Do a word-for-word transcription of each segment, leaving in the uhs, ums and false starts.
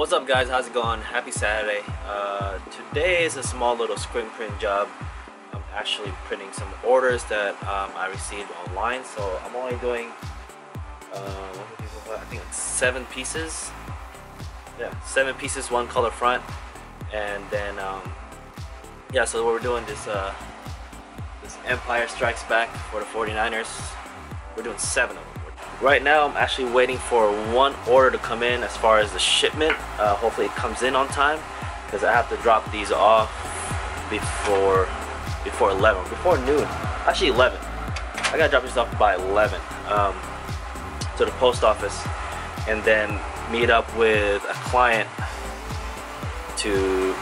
What's up guys, how's it going? Happy Saturday. Uh, today is a small little screen print job. I'm actually printing some orders that um, I received online, so I'm only doing uh, I think it's seven pieces. Yeah, seven pieces, one color front, and then um, yeah, so we're doing this uh, this Empire Strikes Back for the forty-niners. We're doing seven of them. Right now I'm actually waiting for one order to come in as far as the shipment. Uh, hopefully it comes in on time because I have to drop these off before before eleven, before noon. Actually eleven. I gotta drop these off by eleven um, to the post office and then meet up with a client to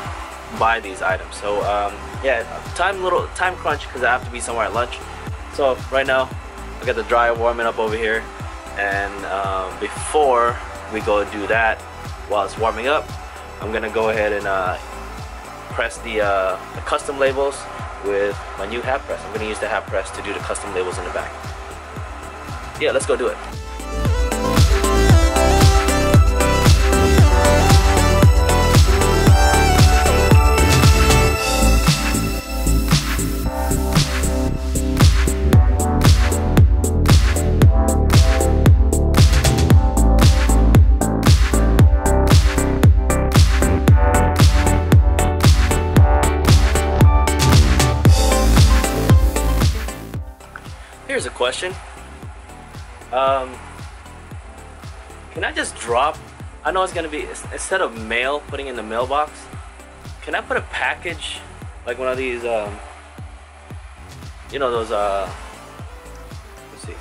buy these items. So um, yeah, time little time crunch because I have to be somewhere at lunch. So right now I got the dryer warming up over here. And uh, before we go do that, while it's warming up, I'm gonna go ahead and uh, press the, uh, the custom labels with my new half press. I'm gonna use the half press to do the custom labels in the back. Yeah, let's go do it. Here's a question. Um, can I just drop, I know it's gonna be, instead of mail, putting in the mailbox, can I put a package, like one of these, um, you know those, uh, let's see.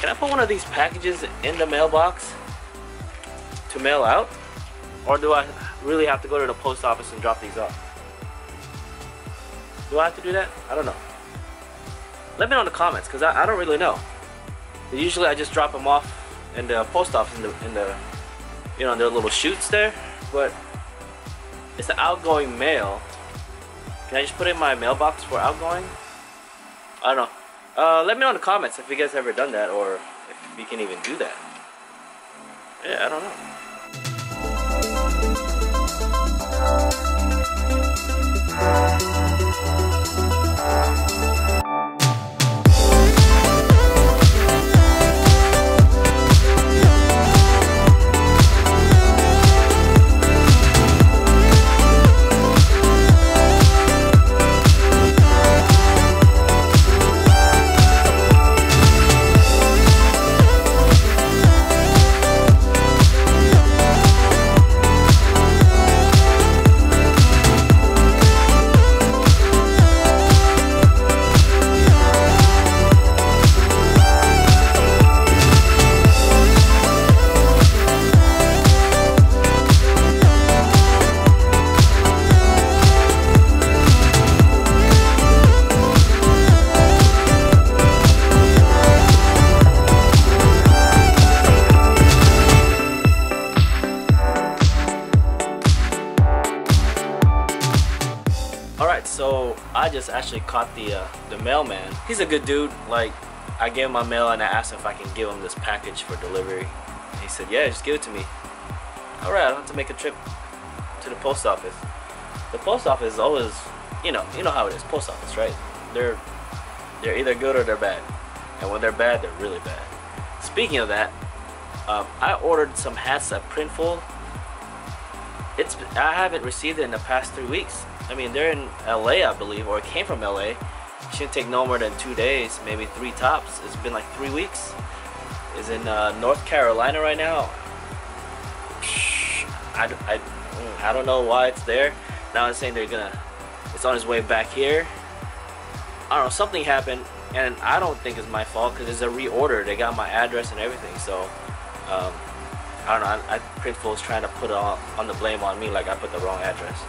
Can I put one of these packages in the mailbox to mail out? Or do I really have to go to the post office and drop these off? Do I have to do that? I don't know. Let me know in the comments because I, I don't really know. Usually I just drop them off in the post office in the, in the you know, in their little chutes there. But it's the outgoing mail. Can I just put it in my mailbox for outgoing? I don't know. Uh, let me know in the comments if you guys have ever done that or if you can even do that. Yeah, I don't know. So I just actually caught the uh, the mailman. He's a good dude. Like, I gave him my mail and I asked him if I can give him this package for delivery. And he said, yeah, just give it to me. All right, I don't have to make a trip to the post office. The post office is always, you know, you know how it is. Post office, right? They're they're either good or they're bad. And when they're bad, they're really bad. Speaking of that, um, I ordered some hats at Printful. It's I haven't received it in the past three weeks. I mean, they're in L A, I believe, or it came from L A. It shouldn't take no more than two days, maybe three tops. It's been like three weeks. It's in uh, North Carolina right now. I, I, I don't know why it's there. Now it's saying they're gonna, it's on its way back here. I don't know, something happened, and I don't think it's my fault because it's a reorder. They got my address and everything, so um, I don't know. I, I Printful's trying to put on, on the blame on me, like I put the wrong address.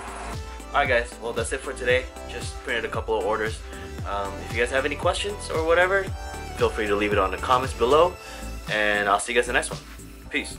Alright guys, well that's it for today. Just printed a couple of orders. Um, if you guys have any questions or whatever, feel free to leave it on the comments below. And I'll see you guys in the next one. Peace.